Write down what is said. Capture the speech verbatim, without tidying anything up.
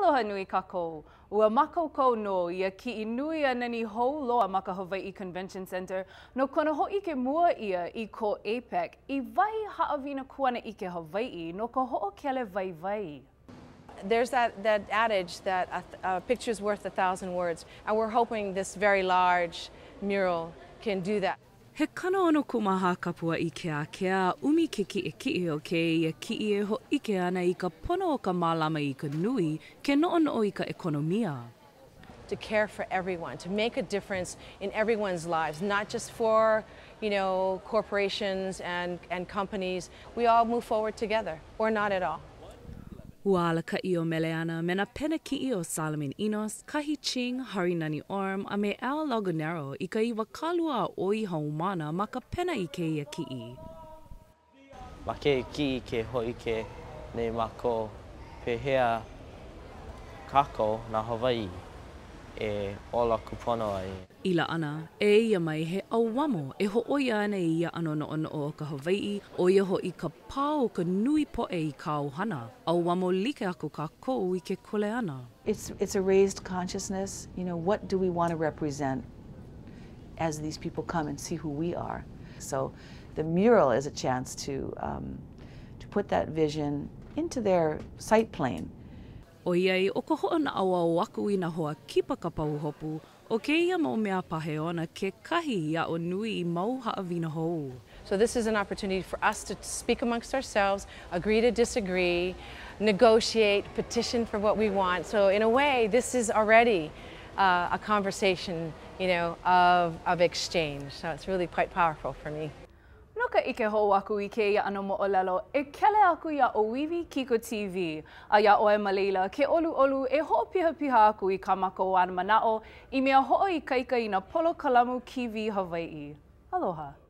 aloha nui kākou. Ua makaukou no ia ki inui ana ni hou loa ma ka Hawaii Convention Center no kona ho'i ke mua ia i ko APEC i vai ha'awina kuana i ke Hawaii no ka ho'okele vai vai. There's that, that adage that a, a picture's worth a thousand words, and we're hoping this very large mural can do that. He kana ono kumaha kapua i ke akea, umi ke ki e ki o ke ia ki e ho ike ana i ka pono o ka mālama i ka nui, ke no'ono'o i ka ekonomia. To care for everyone, to make a difference in everyone's lives, not just for, you know, corporations and, and companies. We all move forward together, or not at all. Uala ka i o meleana, mena pena ki i o Solomon Enos, Kahi Ching, Harinani Orm, a me Al Lagunero, i ka iwa kalua a oi haumana ma ka pena i ke ia ki i. Ma ke ki i ke hoike nei ma ko pehea kako na Hawaii e ola kupono ai. Ila ana, e ia mai he auamo e ho oia ana i ia ano no o ka Hawaii o ia ho i ka pao ka nui poe i kauhana. Auamo like ako kākou i ke kuleana. It's, it's a raised consciousness, you know, what do we want to represent as these people come and see who we are. So the mural is a chance to, um, to put that vision into their sight plane. O iai o ka ho'ana awa o aku i na hoa kipa ka pauhopu, o ke ia mau mea paheona ke kahi ia o nui i mau ha'awina hou. So this is an opportunity for us to speak amongst ourselves, agree to disagree, negotiate, petition for what we want. So in a way, this is already uh, a conversation, you know, of, of exchange. So it's really quite powerful for me. Noka ike hou aku i ke ia ano mo'olelo e kele aku ia o Wiwi Kiko T V. A ia oe maleila ke olu olu e ho'o piha piha aku i kamako an mana'o i mea ho'o i kaika i na polo kalamu Kiwi Hawaii. Aloha.